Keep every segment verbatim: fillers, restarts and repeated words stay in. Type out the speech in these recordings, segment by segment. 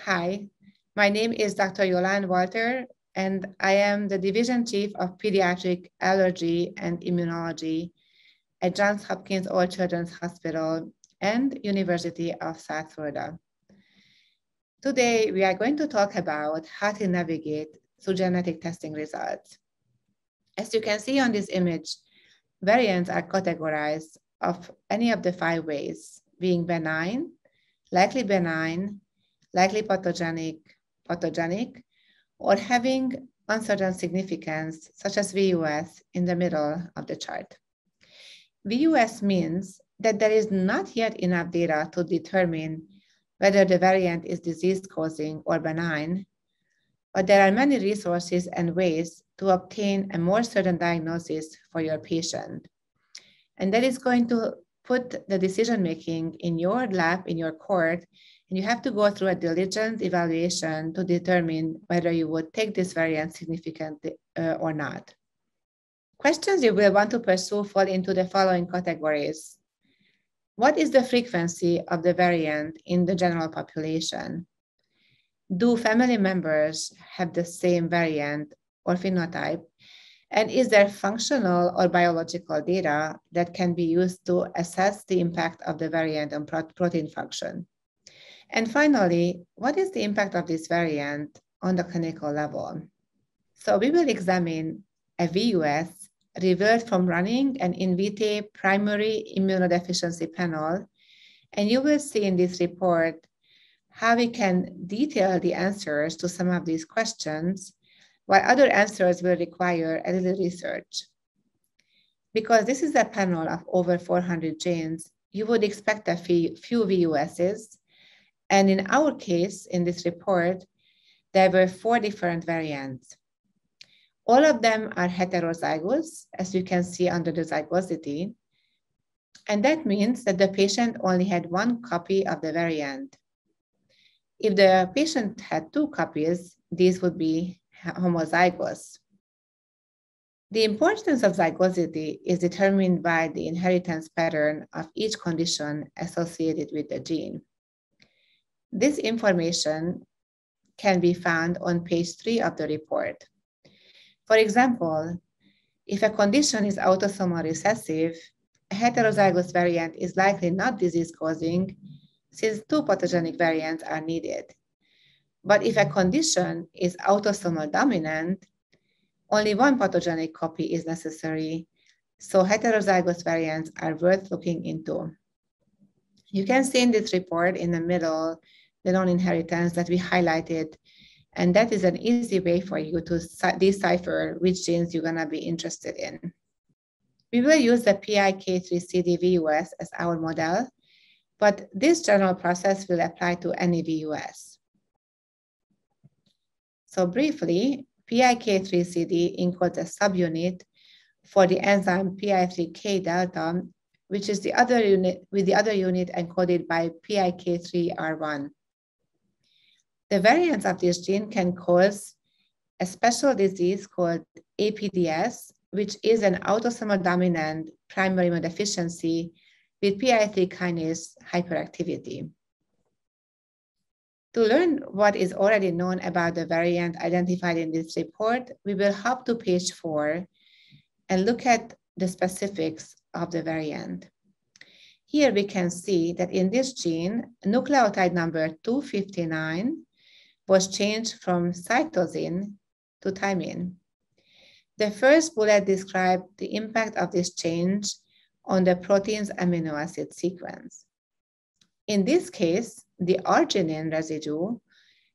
Hi, my name is Doctor Jolan Walter, and I am the Division Chief of Pediatric Allergy and Immunology at Johns Hopkins All Children's Hospital and University of South Florida. Today, we are going to talk about how to navigate through genetic testing results. As you can see on this image, variants are categorized of any of the five ways, being benign, likely benign, likely pathogenic, pathogenic, or having uncertain significance, such as V U S, in the middle of the chart. V U S means that there is not yet enough data to determine whether the variant is disease-causing or benign, but there are many resources and ways to obtain a more certain diagnosis for your patient. And that is going to put the decision-making in your lap, in your court, and you have to go through a diligent evaluation to determine whether you would take this variant significantly uh, or not. Questions you will want to pursue fall into the following categories. What is the frequency of the variant in the general population? Do family members have the same variant or phenotype? And is there functional or biological data that can be used to assess the impact of the variant on protein function? And finally, what is the impact of this variant on the clinical level? So we will examine a V U S revert from running an Invitae primary immunodeficiency panel. And you will see in this report how we can detail the answers to some of these questions, while other answers will require a little research. Because this is a panel of over four hundred genes, you would expect a few V U Ss. And in our case, in this report, there were four different variants. All of them are heterozygous, as you can see under the zygosity. And that means that the patient only had one copy of the variant. If the patient had two copies, these would be homozygous. The importance of zygosity is determined by the inheritance pattern of each condition associated with the gene. This information can be found on page three of the report. For example, if a condition is autosomal recessive, a heterozygous variant is likely not disease-causing since two pathogenic variants are needed. But if a condition is autosomal dominant, only one pathogenic copy is necessary, so heterozygous variants are worth looking into. You can see in this report in the middle the non-inheritance that we highlighted, and that is an easy way for you to decipher which genes you're going to be interested in. We will use the P I K three C D V U S as our model, but this general process will apply to any V U S. So briefly, P I K three C D encodes a subunit for the enzyme P I three K delta, which is the other unit with the other unit encoded by P I K three R one. The variants of this gene can cause a special disease called A P D S, which is an autosomal dominant primary immunodeficiency with P I three kinase hyperactivity. To learn what is already known about the variant identified in this report, we will hop to page four and look at the specifics of the variant. Here we can see that in this gene, nucleotide number two fifty-nine was changed from cytosine to thymine. The first bullet described the impact of this change on the protein's amino acid sequence. In this case, the arginine residue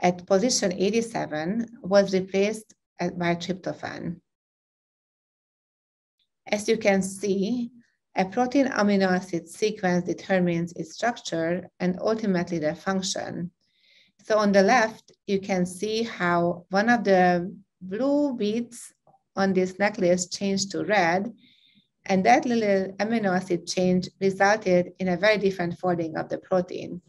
at position eighty-seven was replaced by tryptophan. As you can see, a protein amino acid sequence determines its structure and ultimately their function. So on the left, you can see how one of the blue beads on this necklace changed to red, and that little amino acid change resulted in a very different folding of the protein.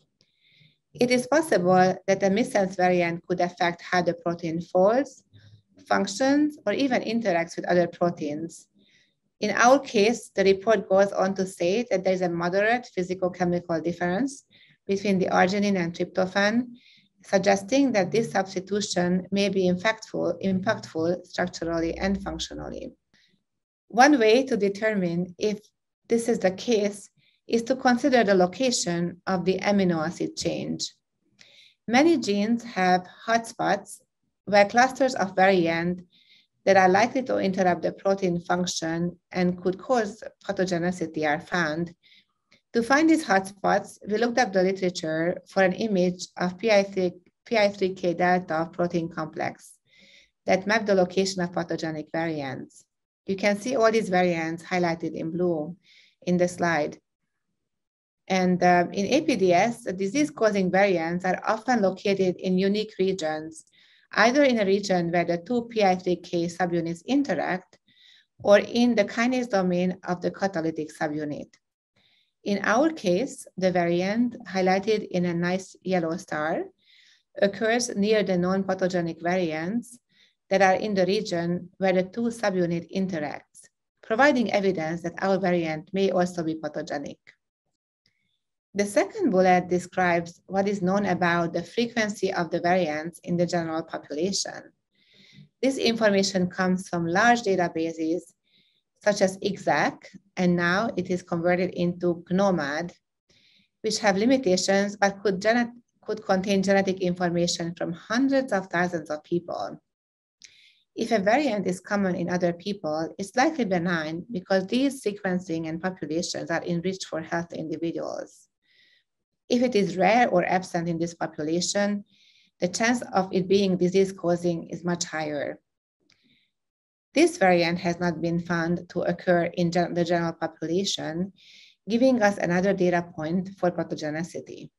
It is possible that a missense variant could affect how the protein folds, functions, or even interacts with other proteins. In our case, the report goes on to say that there is a moderate physicochemical difference between the arginine and tryptophan, suggesting that this substitution may be impactful, impactful structurally and functionally. One way to determine if this is the case is to consider the location of the amino acid change. Many genes have hotspots where clusters of variants that are likely to interrupt the protein function and could cause pathogenicity are found. To find these hotspots, we looked up the literature for an image of P I three K delta protein complex that mapped the location of pathogenic variants. You can see all these variants highlighted in blue in the slide. And uh, in A P D S, disease-causing variants are often located in unique regions, either in a region where the two P I three K subunits interact or in the kinase domain of the catalytic subunit. In our case, the variant highlighted in a nice yellow star occurs near the non-pathogenic variants that are in the region where the two subunits interact, providing evidence that our variant may also be pathogenic. The second bullet describes what is known about the frequency of the variants in the general population. This information comes from large databases such as ExAC, and now it is converted into GNOMAD, which have limitations but could, could contain genetic information from hundreds of thousands of people. If a variant is common in other people, it's likely benign because these sequencing and populations are enriched for healthy individuals. If it is rare or absent in this population, the chance of it being disease-causing is much higher. This variant has not been found to occur in gen- the general population, giving us another data point for pathogenicity.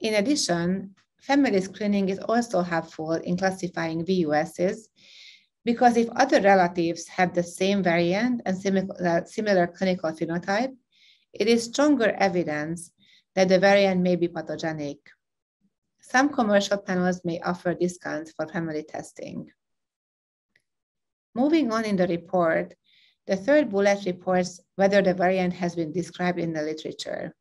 In addition, family screening is also helpful in classifying V U Ss because if other relatives have the same variant and similar, similar clinical phenotype, it is stronger evidence that the variant may be pathogenic. Some commercial panels may offer discounts for family testing. Moving on in the report, the third bullet reports whether the variant has been described in the literature.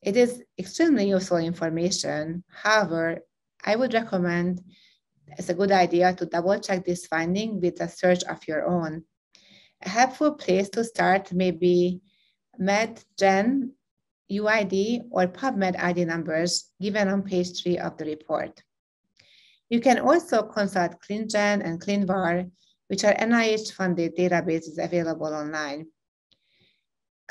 It is extremely useful information. However, I would recommend it's a good idea to double check this finding with a search of your own. A helpful place to start may be MedGen, U I D, or PubMed I D numbers given on page three of the report. You can also consult ClinGen and ClinVar, which are N I H-funded databases available online.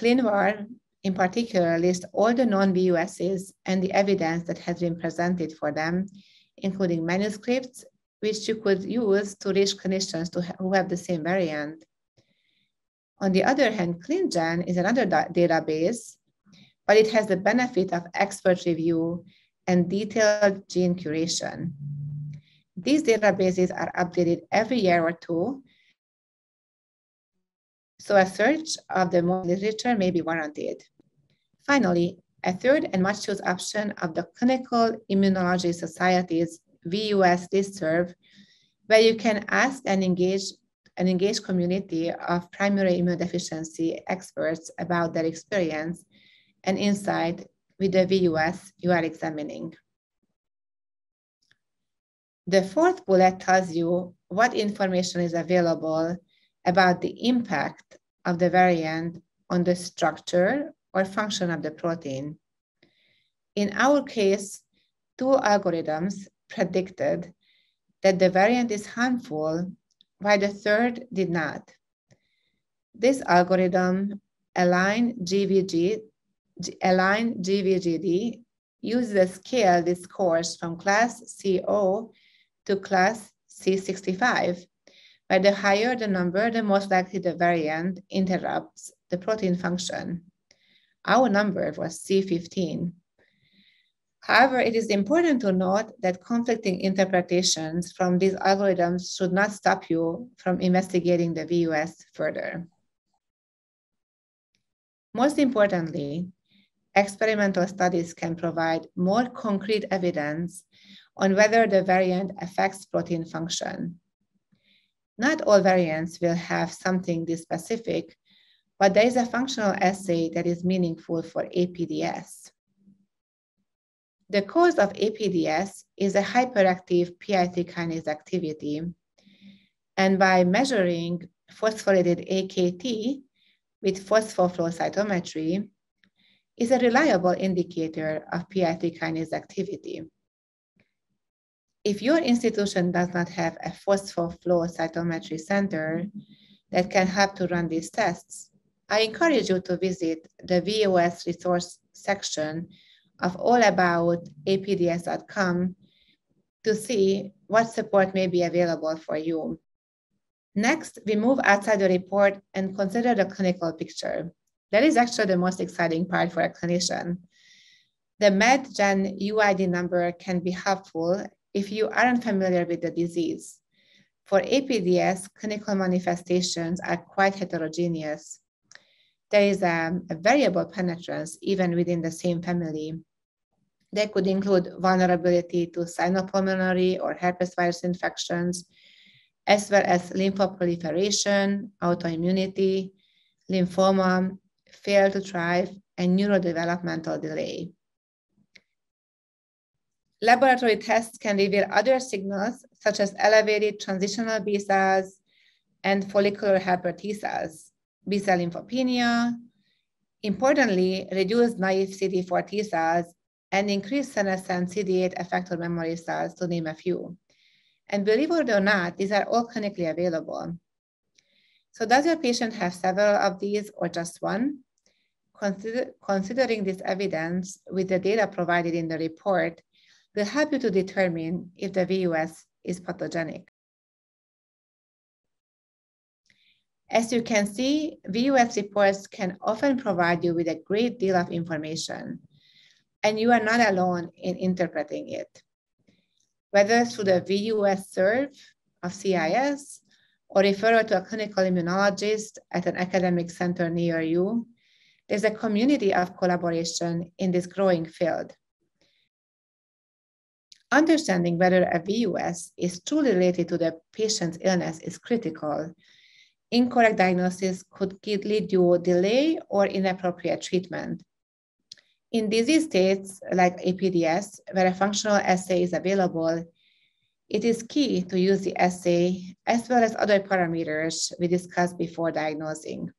ClinVar, in particular, lists all the non-V U Ss and the evidence that has been presented for them, including manuscripts, which you could use to reach clinicians to ha who have the same variant. On the other hand, ClinGen is another database, but it has the benefit of expert review and detailed gene curation. These databases are updated every year or two, so a search of the literature may be warranted. Finally, a third and much used option of the Clinical Immunology Society's V U S listserv, where you can ask and engage an engaged community of primary immunodeficiency experts about their experience and insight with the V U S you are examining. The fourth bullet tells you what information is available about the impact of the variant on the structure or function of the protein. In our case, two algorithms predicted that the variant is harmful, while the third did not. This algorithm, AlignGVGD, uses a scale that scores from class C O to class C sixty-five, where the higher the number, the most likely the variant interrupts the protein function. Our number was C fifteen. However, it is important to note that conflicting interpretations from these algorithms should not stop you from investigating the V U S further. Most importantly, experimental studies can provide more concrete evidence on whether the variant affects protein function. Not all variants will have something this specific, but there is a functional assay that is meaningful for A P D S. The cause of A P D S is a hyperactive P I three kinase activity, and by measuring phosphorylated A K T with phospho flow cytometry is a reliable indicator of P I three kinase activity. If your institution does not have a phospho flow cytometry center that can help to run these tests, I encourage you to visit the V U S resource section of all about A P D S dot com to see what support may be available for you. Next, we move outside the report and consider the clinical picture. That is actually the most exciting part for a clinician. The MedGen U I D number can be helpful if you aren't familiar with the disease. For A P D S, clinical manifestations are quite heterogeneous. There is a, a variable penetrance even within the same family. They could include vulnerability to cyanopulmonary or herpes virus infections, as well as lymphoproliferation, autoimmunity, lymphoma, fail to thrive, and neurodevelopmental delay. Laboratory tests can reveal other signals, such as elevated transitional B cells and follicular helper T cells, B cell lymphopenia, importantly, reduced naive C D four T cells, and increased senescent C D eight effector memory cells, to name a few. And believe it or not, these are all clinically available. So does your patient have several of these or just one? Consider, considering this evidence with the data provided in the report will help you to determine if the V U S is pathogenic. As you can see, V U S reports can often provide you with a great deal of information, and you are not alone in interpreting it. Whether through the V U S serve of C I S or referral to a clinical immunologist at an academic center near you, there's a community of collaboration in this growing field. Understanding whether a V U S is truly related to the patient's illness is critical. Incorrect diagnosis could lead to delay or inappropriate treatment. In disease states like A P D S, where a functional assay is available, it is key to use the assay as well as other parameters we discussed before diagnosing.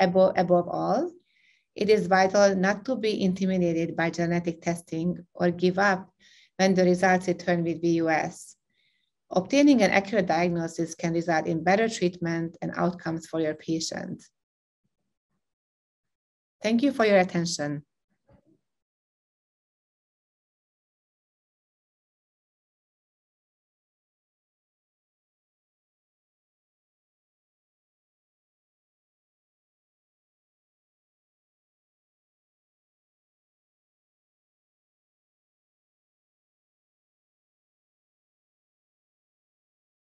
Above, above all, it is vital not to be intimidated by genetic testing or give up when the results return with V U S. Obtaining an accurate diagnosis can result in better treatment and outcomes for your patient. Thank you for your attention.